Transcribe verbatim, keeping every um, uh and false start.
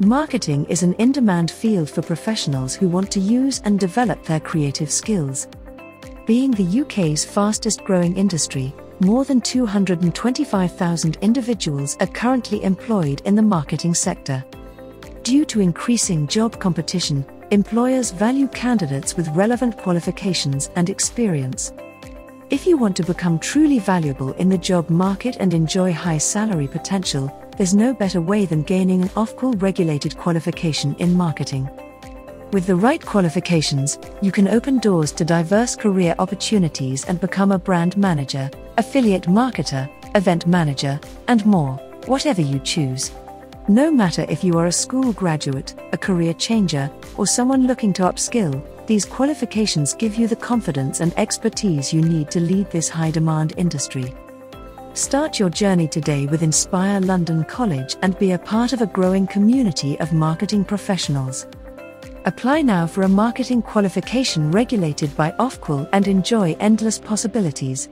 Marketing is an in-demand field for professionals who want to use and develop their creative skills. Being the U K's fastest growing industry, more than two hundred twenty-five thousand individuals are currently employed in the marketing sector. Due to increasing job competition, employers value candidates with relevant qualifications and experience. If you want to become truly valuable in the job market and enjoy high salary potential, there's no better way than gaining an Ofqual regulated qualification in marketing. With the right qualifications, you can open doors to diverse career opportunities and become a brand manager, affiliate marketer, event manager, and more, whatever you choose. No matter if you are a school graduate, a career changer, or someone looking to upskill, these qualifications give you the confidence and expertise you need to lead this high-demand industry. Start your journey today with Inspire London College and be a part of a growing community of marketing professionals. Apply now for a marketing qualification regulated by Ofqual and enjoy endless possibilities.